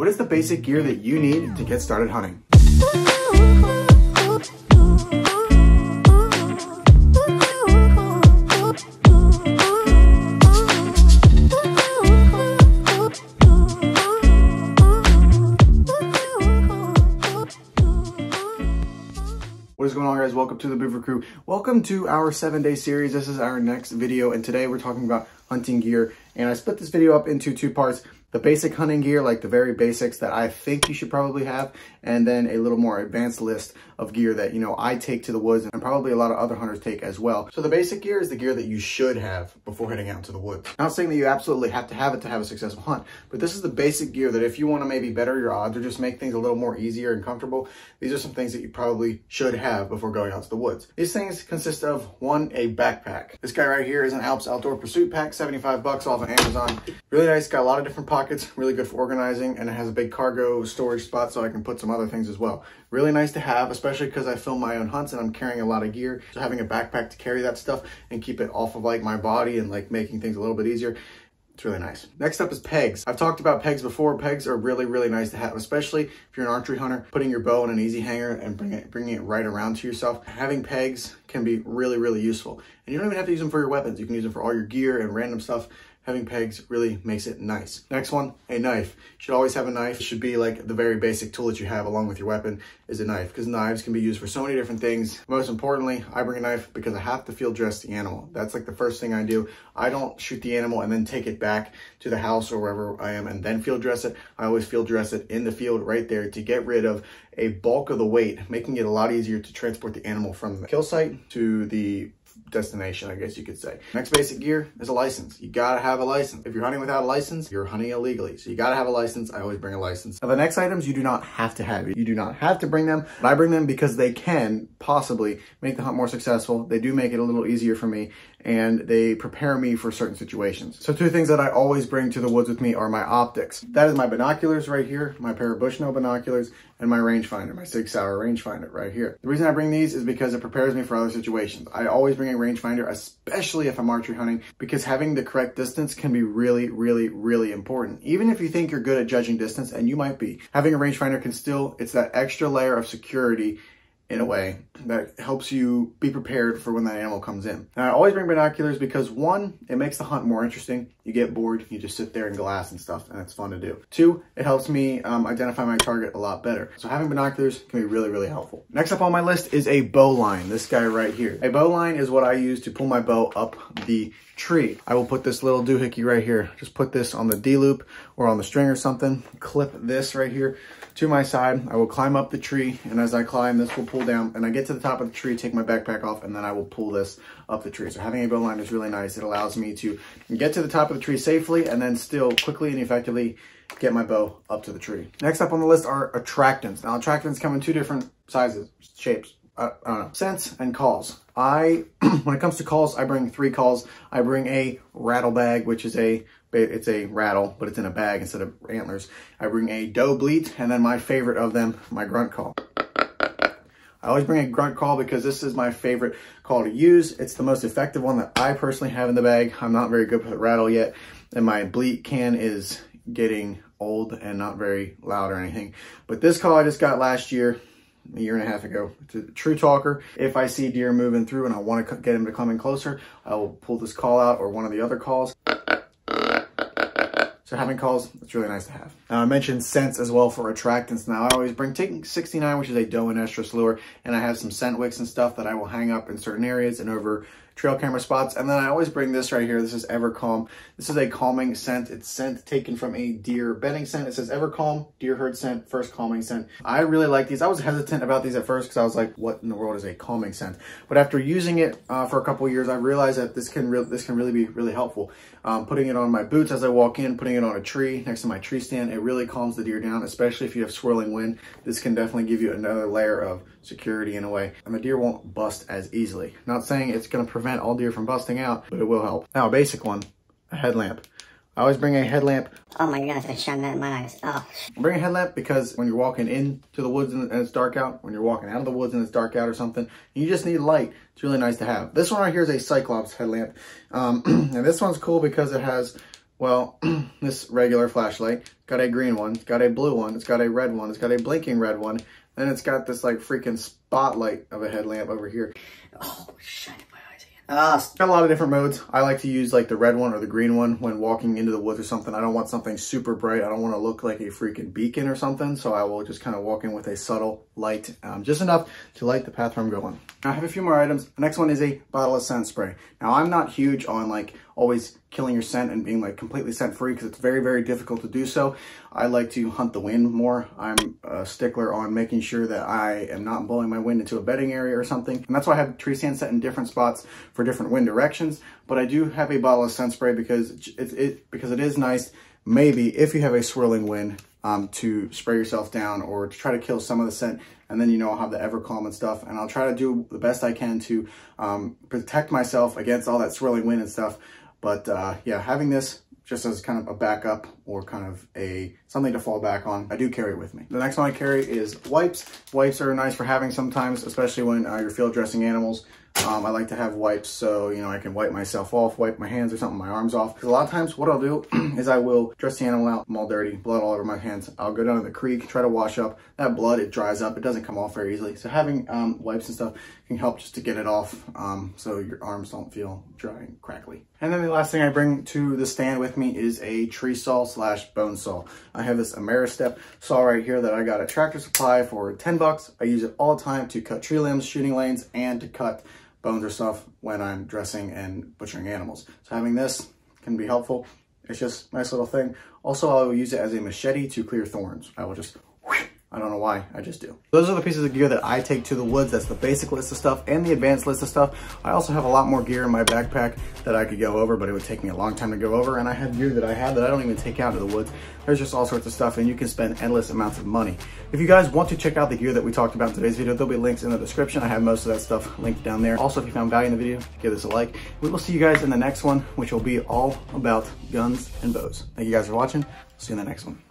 What is the basic gear that you need to get started hunting? What is going on, guys? Welcome to the Buva Crew. Welcome to our 7-day series. This is our next video, and today we're talking about hunting gear. And I split this video up into two parts. The basic hunting gear, like the very basics that I think you should probably have, and then a little more advanced list of gear that, you know, I take to the woods and probably a lot of other hunters take as well. So the basic gear is the gear that you should have before heading out into the woods. I'm not saying that you absolutely have to have it to have a successful hunt, but this is the basic gear that if you want to maybe better your odds or just make things a little more easier and comfortable, these are some things that you probably should have before going out to the woods. These things consist of, one, a backpack. This guy right here is an Alps Outdoor Pursuit Pack, 75 bucks off of Amazon. Really nice, got a lot of different pockets. It's really good for organizing, and it has a big cargo storage spot so I can put some other things as well. Really nice to have, especially because I film my own hunts and I'm carrying a lot of gear. So having a backpack to carry that stuff and keep it off of like my body and like making things a little bit easier, it's really nice. Next up is pegs. I've talked about pegs before. Pegs are really, really nice to have, especially if you're an archery hunter, putting your bow in an easy hanger and bringing it right around to yourself. Having pegs can be really, really useful. And you don't even have to use them for your weapons. You can use them for all your gear and random stuff. Having pegs really makes it nice. Next one, a knife. You should always have a knife. It should be like the very basic tool that you have along with your weapon is a knife, because knives can be used for so many different things. Most importantly, I bring a knife because I have to field dress the animal. That's like the first thing I do. I don't shoot the animal and then take it back to the house or wherever I am and then field dress it. I always field dress it in the field right there to get rid of a bulk of the weight, making it a lot easier to transport the animal from the kill site to the destination, I guess you could say. Next basic gear is a license. You gotta have a license. If you're hunting without a license, you're hunting illegally. So you gotta have a license. I always bring a license. Now the next items you do not have to have. You do not have to bring them, but I bring them because they can possibly make the hunt more successful. They do make it a little easier for me, and they prepare me for certain situations. So two things that I always bring to the woods with me are my optics. That is my binoculars right here, my pair of Bushnell binoculars, and my rangefinder, my Sig Sauer rangefinder right here. The reason I bring these is because it prepares me for other situations. I always bring a rangefinder, especially if I'm archery hunting, because having the correct distance can be really, really, really important. Even if you think you're good at judging distance, and you might be, having a rangefinder can still, it's that extra layer of security in a way that helps you be prepared for when that animal comes in. Now, I always bring binoculars because, one, it makes the hunt more interesting. You get bored, you just sit there and glass and stuff, and it's fun to do. Two, it helps me identify my target a lot better. So having binoculars can be really, really helpful. Next up on my list is a bowline, this guy right here. A bowline is what I use to pull my bow up the tree. I will put this little doohickey right here, just put this on the D-loop or on the string or something, clip this right here to my side. I will climb up the tree, and as I climb, this will pull down, and I get to the top of the tree, take my backpack off, and then I will pull this up the tree. So having a bowline is really nice. It allows me to get to the top of the tree safely and then still quickly and effectively get my bow up to the tree. Next up on the list are attractants. Now, attractants come in two different sizes, shapes, I don't know, scents and calls. When it comes to calls, I bring three calls. I bring a rattle bag, which is it's a rattle, but it's in a bag instead of antlers. I bring a doe bleat, and then my favorite of them, my grunt call. I always bring a grunt call because this is my favorite call to use. It's the most effective one that I personally have in the bag. I'm not very good with rattle yet, and my bleat can is getting old and not very loud or anything. But this call I just got last year, a year and a half ago, to True Talker. If I see deer moving through and I want to get him to come in closer, I will pull this call out or one of the other calls. So having calls, it's really nice to have. Now I mentioned scents as well for attractants. Now I always bring TINKS 69, which is a doe and estrus lure, and I have some scent wicks and stuff that I will hang up in certain areas and over trail camera spots. And then I always bring this right here. This is Ever Calm. This is a calming scent. It's scent taken from a deer bedding scent. It says Ever Calm, deer herd scent, first calming scent. I really like these. I was hesitant about these at first because I was like, what in the world is a calming scent? But after using it for a couple years, I realized that this can really be helpful. Putting it on my boots as I walk in, putting it on a tree next to my tree stand, it really calms the deer down, especially if you have swirling wind. This can definitely give you another layer of security in a way, and the deer won't bust as easily. Not saying it's going to prevent all deer from busting out, but it will help. Now a basic one, a headlamp. I always bring a headlamp. Oh my gosh, I shine that in my eyes. Oh. I bring a headlamp because when you're walking into the woods and it's dark out, when you're walking out of the woods and it's dark out or something, you just need light. It's really nice to have. This one right here is a Cyclops headlamp. And this one's cool because it has Well, this regular flashlight, it's got a green one, it's got a blue one, it's got a red one, it's got a blinking red one, and it's got this like freaking spotlight of a headlamp over here. Oh, shit, my eyes again. Got a lot of different modes. I like to use like the red one or the green one when walking into the woods or something. I don't want something super bright. I don't want to look like a freaking beacon or something. So I will just kind of walk in with a subtle light, just enough to light the path where I'm going. Now I have a few more items. The next one is a bottle of scent spray. Now I'm not huge on like always killing your scent and being like completely scent free, because it's very, very difficult to do so. I like to hunt the wind more. I'm a stickler on making sure that I am not blowing my wind into a bedding area or something. And that's why I have tree stand set in different spots for different wind directions. But I do have a bottle of scent spray because it is nice, maybe if you have a swirling wind, to spray yourself down or to try to kill some of the scent. And then, you know, I'll have the Ever Calm and stuff, and I'll try to do the best I can to protect myself against all that swirling wind and stuff. But yeah, having this just as kind of a backup or kind of a something to fall back on, I do carry it with me. The next one I carry is wipes. Wipes are nice for having sometimes, especially when you're field dressing animals. I like to have wipes so, you know, I can wipe myself off, wipe my hands or something, my arms off. Because a lot of times what I'll do is I will dress the animal out. I'm all dirty, blood all over my hands. I'll go down to the creek, try to wash up. That blood, it dries up. It doesn't come off very easily. So having wipes and stuff can help just to get it off, so your arms don't feel dry and crackly. And then the last thing I bring to the stand with me is a tree saw slash bone saw. I have this Ameristep saw right here that I got at Tractor Supply for 10 bucks. I use it all the time to cut tree limbs, shooting lanes, and to cut bones or stuff when I'm dressing and butchering animals. So having this can be helpful. It's just a nice little thing. Also, I will use it as a machete to clear thorns. I will just, I don't know why, I just do. Those are the pieces of gear that I take to the woods. That's the basic list of stuff and the advanced list of stuff. I also have a lot more gear in my backpack that I could go over, but it would take me a long time to go over. And I have gear that I have that I don't even take out to the woods. There's just all sorts of stuff, and you can spend endless amounts of money. If you guys want to check out the gear that we talked about in today's video, there'll be links in the description. I have most of that stuff linked down there. Also, if you found value in the video, give this a like. We will see you guys in the next one, which will be all about guns and bows. Thank you guys for watching. See you in the next one.